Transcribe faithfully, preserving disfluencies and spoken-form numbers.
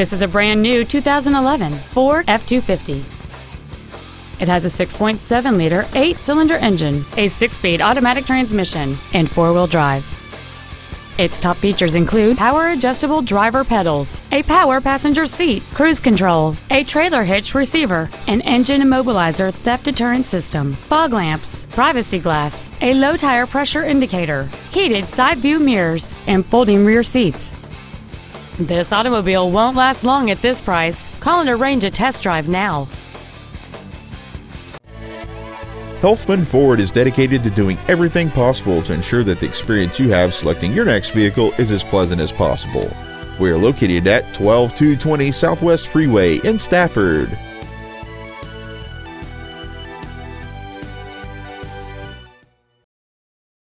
This is a brand new two thousand eleven Ford F two fifty. It has a six point seven liter eight-cylinder engine, a six-speed automatic transmission, and four-wheel drive. Its top features include power-adjustable driver pedals, a power passenger seat, cruise control, a trailer hitch receiver, an engine immobilizer theft deterrent system, fog lamps, privacy glass, a low tire pressure indicator, heated side view mirrors, and folding rear seats. This automobile won't last long at this price. Call and arrange a test drive now. Helfman Ford is dedicated to doing everything possible to ensure that the experience you have selecting your next vehicle is as pleasant as possible. We are located at twelve two twenty Southwest Freeway in Stafford.